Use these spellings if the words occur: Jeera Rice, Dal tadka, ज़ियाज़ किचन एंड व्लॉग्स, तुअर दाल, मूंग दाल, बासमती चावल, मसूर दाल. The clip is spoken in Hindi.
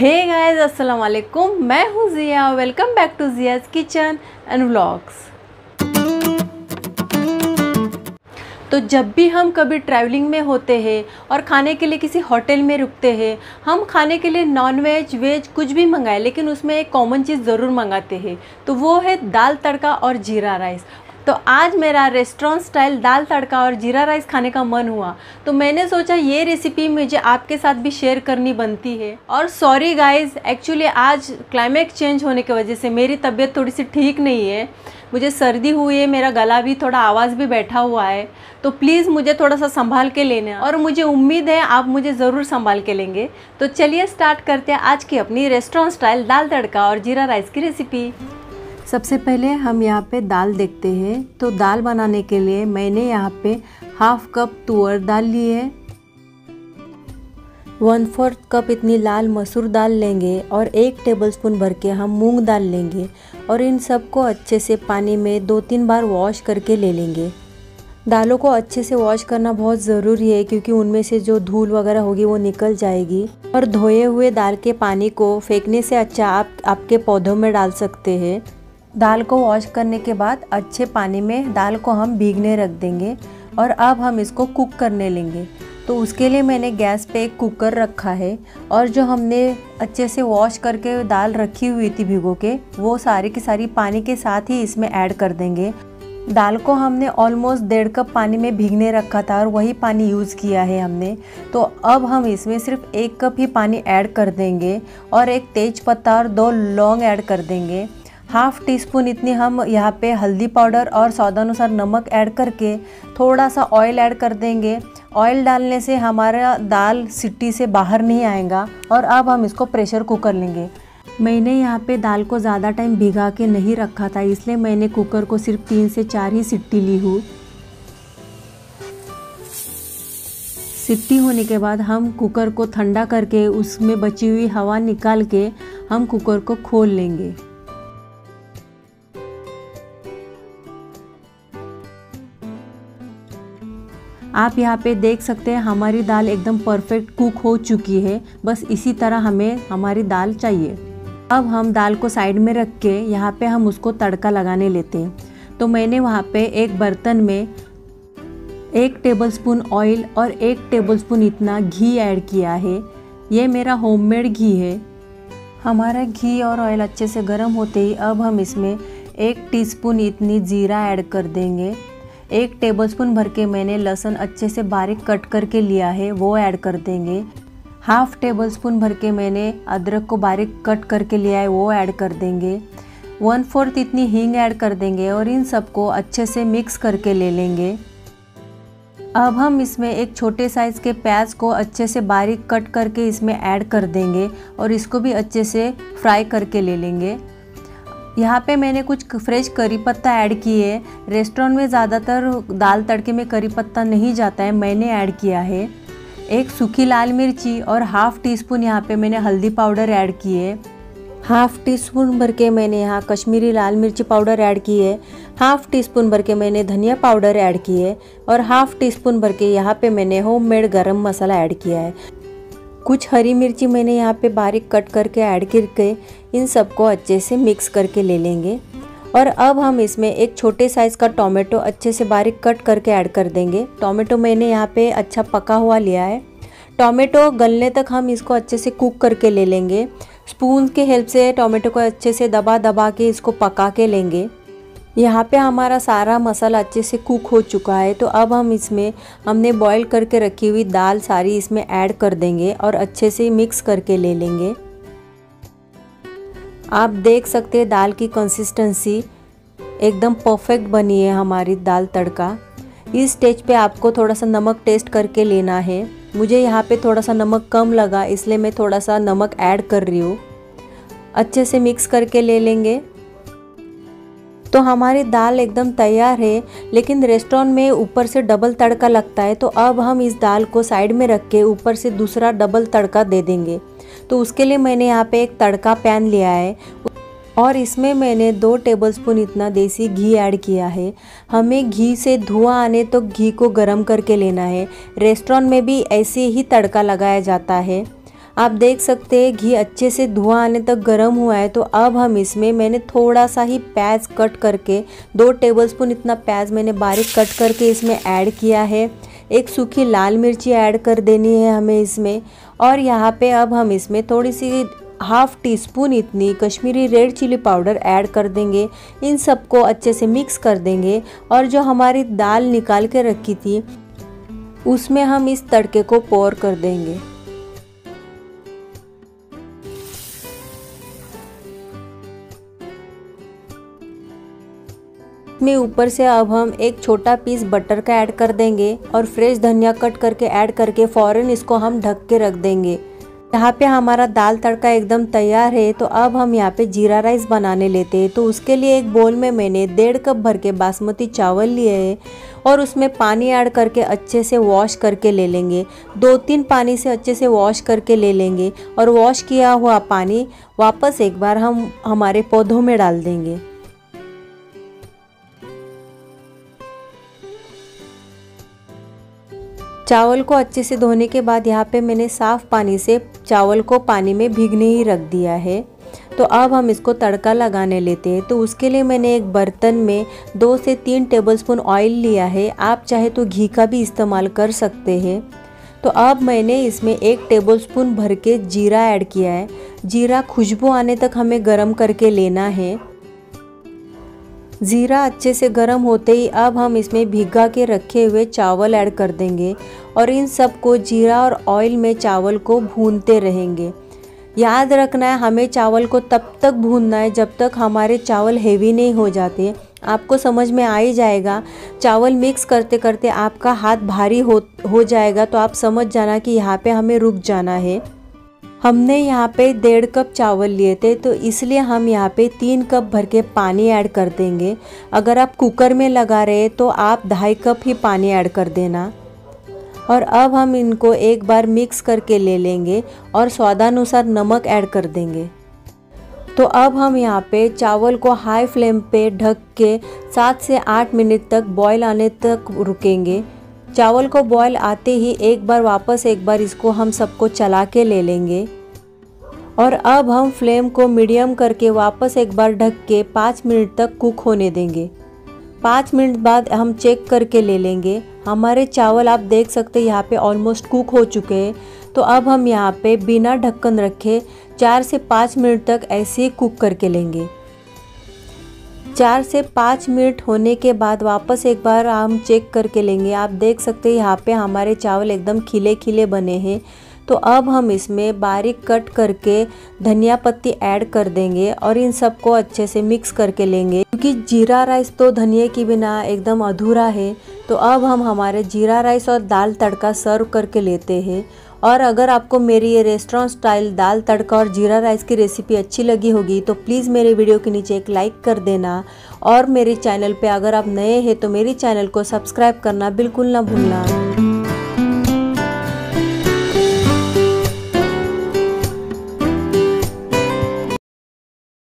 हे गाइस अस्सलाम वालेकुम, मैं हूँ Zia. Welcome back to ज़ियाज़ किचन एंड व्लॉग्स। तो जब भी हम कभी ट्रैवलिंग में होते हैं और खाने के लिए किसी होटल में रुकते हैं, हम खाने के लिए नॉन वेज वेज कुछ भी मंगाए, लेकिन उसमें एक कॉमन चीज़ ज़रूर मंगाते हैं, तो वो है दाल तड़का और जीरा राइस। तो आज मेरा रेस्टोरेंट स्टाइल दाल तड़का और जीरा राइस खाने का मन हुआ, तो मैंने सोचा ये रेसिपी मुझे आपके साथ भी शेयर करनी बनती है। और सॉरी गाइस, एक्चुअली आज क्लाइमेट चेंज होने की वजह से मेरी तबीयत थोड़ी सी ठीक नहीं है, मुझे सर्दी हुई है, मेरा गला भी थोड़ा आवाज़ भी बैठा हुआ है, तो प्लीज़ मुझे थोड़ा सा संभाल के लेना और मुझे उम्मीद है आप मुझे ज़रूर संभाल के लेंगे। तो चलिए स्टार्ट करते हैं आज की अपनी रेस्टोरेंट स्टाइल दाल तड़का और जीरा राइस की रेसिपी। सबसे पहले हम यहाँ पे दाल देखते हैं। तो दाल बनाने के लिए मैंने यहाँ पे हाफ कप तुअर दाल ली है, 1/4 कप इतनी लाल मसूर दाल लेंगे और 1 टेबलस्पून भर के हम मूंग दाल लेंगे और इन सबको अच्छे से पानी में 2-3 बार वॉश करके ले लेंगे। दालों को अच्छे से वॉश करना बहुत ज़रूरी है, क्योंकि उनमें से जो धूल वगैरह होगी वो निकल जाएगी। और धोए हुए दाल के पानी को फेंकने से अच्छा आप आपके पौधों में डाल सकते हैं। दाल को वॉश करने के बाद अच्छे पानी में दाल को हम भीगने रख देंगे और अब हम इसको कुक करने लेंगे। तो उसके लिए मैंने गैस पे एक कुकर रखा है और जो हमने अच्छे से वॉश करके दाल रखी हुई थी भिगो के, वो सारी की सारी पानी के साथ ही इसमें ऐड कर देंगे। दाल को हमने ऑलमोस्ट 1.5 कप पानी में भीगने रखा था और वही पानी यूज़ किया है हमने। तो अब हम इसमें सिर्फ 1 कप ही पानी ऐड कर देंगे और 1 तेज़पत्ता और 2 लौंग ऐड कर देंगे। 1/2 टीस्पून इतनी हम यहाँ पे हल्दी पाउडर और स्वादानुसार नमक ऐड करके थोड़ा सा ऑयल ऐड कर देंगे। ऑयल डालने से हमारा दाल सिट्टी से बाहर नहीं आएगा। और अब हम इसको प्रेशर कुकर लेंगे। मैंने यहाँ पे दाल को ज़्यादा टाइम भिगा के नहीं रखा था, इसलिए मैंने कुकर को सिर्फ 3 से 4 ही सिट्टी ली हूँ। सिट्टी होने के बाद हम कुकर को ठंडा करके उसमें बची हुई हवा निकाल के हम कुकर को खोल लेंगे। आप यहाँ पे देख सकते हैं हमारी दाल एकदम परफेक्ट कुक हो चुकी है। बस इसी तरह हमें हमारी दाल चाहिए। अब हम दाल को साइड में रख के यहाँ पे हम उसको तड़का लगाने लेते हैं। तो मैंने वहाँ पे एक बर्तन में 1 टेबलस्पून ऑयल और 1 टेबलस्पून इतना घी ऐड किया है। ये मेरा होममेड घी है। हमारा घी और ऑयल अच्छे से गर्म होते ही अब हम इसमें 1 टीस्पून इतनी जीरा ऐड कर देंगे। 1 टेबलस्पून भर के मैंने लहसुन अच्छे से बारीक कट करके लिया है, वो ऐड कर देंगे। 1/2 टेबलस्पून भर के मैंने अदरक को बारीक कट करके लिया है, वो ऐड कर देंगे। 1/4 इतनी हींग ऐड कर देंगे और इन सबको अच्छे से मिक्स करके ले लेंगे। अब हम इसमें एक छोटे साइज़ के प्याज को अच्छे से बारीक कट करके इसमें ऐड कर देंगे और इसको भी अच्छे से फ्राई करके ले लेंगे। यहाँ पे मैंने कुछ फ्रेश करी पत्ता ऐड किए। रेस्टोरेंट में ज़्यादातर दाल तड़के में करी पत्ता नहीं जाता है, मैंने ऐड किया है। 1 सूखी लाल मिर्ची और 1/2 टीस्पून यहाँ पे मैंने हल्दी पाउडर ऐड किए। 1/2 टीस्पून भर के मैंने यहाँ कश्मीरी लाल मिर्ची पाउडर ऐड की है। 1/2 टीस्पून भर के मैंने धनिया पाउडर ऐड किए और 1/2 टीस्पून भर के यहाँ पे मैंने होममेड गरम मसाला ऐड किया है। कुछ हरी मिर्ची मैंने यहाँ पे बारीक कट करके ऐड करके इन सबको अच्छे से मिक्स करके ले लेंगे। और अब हम इसमें एक छोटे साइज़ का टोमेटो अच्छे से बारीक कट करके ऐड कर देंगे। टोमेटो मैंने यहाँ पे अच्छा पका हुआ लिया है। टोमेटो गलने तक हम इसको अच्छे से कुक करके ले लेंगे। स्पून के हेल्प से टोमेटो को अच्छे से दबा दबा के इसको पका के लेंगे। यहाँ पे हमारा सारा मसाला अच्छे से कुक हो चुका है। तो अब हम इसमें हमने बॉईल करके रखी हुई दाल सारी इसमें ऐड कर देंगे और अच्छे से मिक्स करके ले लेंगे। आप देख सकते हैं दाल की कंसिस्टेंसी एकदम परफेक्ट बनी है हमारी दाल तड़का। इस स्टेज पे आपको थोड़ा सा नमक टेस्ट करके लेना है। मुझे यहाँ पे थोड़ा सा नमक कम लगा, इसलिए मैं थोड़ा सा नमक ऐड कर रही हूँ। अच्छे से मिक्स करके ले लेंगे। तो हमारी दाल एकदम तैयार है। लेकिन रेस्टोरेंट में ऊपर से डबल तड़का लगता है, तो अब हम इस दाल को साइड में रख के ऊपर से दूसरा डबल तड़का दे देंगे। तो उसके लिए मैंने यहाँ पे एक तड़का पैन लिया है और इसमें मैंने 2 टेबलस्पून इतना देसी घी ऐड किया है। हमें घी से धुआं आने तो घी को गर्म करके लेना है। रेस्टोरेंट में भी ऐसे ही तड़का लगाया जाता है। आप देख सकते हैं घी अच्छे से धुआं आने तक गर्म हुआ है। तो अब हम इसमें मैंने थोड़ा सा ही प्याज कट करके 2 टेबलस्पून इतना प्याज मैंने बारीक कट करके इसमें ऐड किया है। एक सूखी लाल मिर्ची ऐड कर देनी है हमें इसमें। और यहाँ पे अब हम इसमें थोड़ी सी ½ टीस्पून इतनी Kashmiri red chilli powder add कर देंगे। इन सबको अच्छे से मिक्स कर देंगे और जो हमारी दाल निकाल के रखी थी उसमें हम इस तड़के को पोर कर देंगे। में ऊपर से अब हम एक छोटा पीस बटर का ऐड कर देंगे और फ्रेश धनिया कट करके ऐड करके फौरन इसको हम ढक के रख देंगे। यहाँ पे हमारा दाल तड़का एकदम तैयार है। तो अब हम यहाँ पे जीरा राइस बनाने लेते हैं। तो उसके लिए एक बोल में मैंने 1.5 कप भर के बासमती चावल लिए हैं और उसमें पानी ऐड करके अच्छे से वॉश करके ले लेंगे। 2-3 पानी से अच्छे से वॉश करके ले लेंगे और वॉश किया हुआ पानी वापस एक बार हम हमारे पौधों में डाल देंगे। चावल को अच्छे से धोने के बाद यहाँ पे मैंने साफ़ पानी से चावल को पानी में भीगने ही रख दिया है। तो अब हम इसको तड़का लगाने लेते हैं। तो उसके लिए मैंने एक बर्तन में 2 से 3 टेबलस्पून ऑयल लिया है। आप चाहे तो घी का भी इस्तेमाल कर सकते हैं। तो अब मैंने इसमें 1 टेबलस्पून भर के जीरा ऐड किया है। जीरा खुशबू आने तक हमें गर्म करके लेना है। जीरा अच्छे से गरम होते ही अब हम इसमें भिगा के रखे हुए चावल ऐड कर देंगे और इन सब को जीरा और ऑयल में चावल को भूनते रहेंगे। याद रखना है हमें चावल को तब तक भूनना है जब तक हमारे चावल हेवी नहीं हो जाते। आपको समझ में आ ही जाएगा। चावल मिक्स करते करते आपका हाथ भारी हो जाएगा तो आप समझ जाना कि यहाँ पे हमें रुक जाना है। हमने यहाँ पे 1.5 कप चावल लिए थे तो इसलिए हम यहाँ पे 3 कप भर के पानी ऐड कर देंगे। अगर आप कुकर में लगा रहे तो आप 2.5 कप ही पानी ऐड कर देना। और अब हम इनको एक बार मिक्स करके ले लेंगे और स्वादानुसार नमक ऐड कर देंगे। तो अब हम यहाँ पे चावल को हाई फ्लेम पे ढक के 7 से 8 मिनट तक बॉयल आने तक रुकेंगे। चावल को बॉयल आते ही एक बार इसको हम सबको चला के ले लेंगे। और अब हम फ्लेम को मीडियम करके वापस एक बार ढक के 5 मिनट तक कुक होने देंगे। 5 मिनट बाद हम चेक करके ले लेंगे। हमारे चावल आप देख सकते हैं यहाँ पे ऑलमोस्ट कुक हो चुके हैं। तो अब हम यहाँ पे बिना ढक्कन रखे 4 से 5 मिनट तक ऐसे ही कुक करके लेंगे। 4 से 5 मिनट होने के बाद वापस एक बार हम चेक करके लेंगे। आप देख सकते हैं यहाँ पे हमारे चावल एकदम खिले खिले बने हैं। तो अब हम इसमें बारीक कट करके धनिया पत्ती ऐड कर देंगे और इन सबको अच्छे से मिक्स करके लेंगे क्योंकि जीरा राइस तो धनिया के बिना एकदम अधूरा है। तो अब हम हमारे जीरा राइस और दाल तड़का सर्व करके लेते हैं। और अगर आपको मेरी ये रेस्टोरेंट स्टाइल दाल तड़का और जीरा राइस की रेसिपी अच्छी लगी होगी तो प्लीज़ मेरे वीडियो के नीचे एक लाइक कर देना। और मेरे चैनल पे अगर आप नए हैं तो मेरे चैनल को सब्सक्राइब करना बिल्कुल ना भूलना।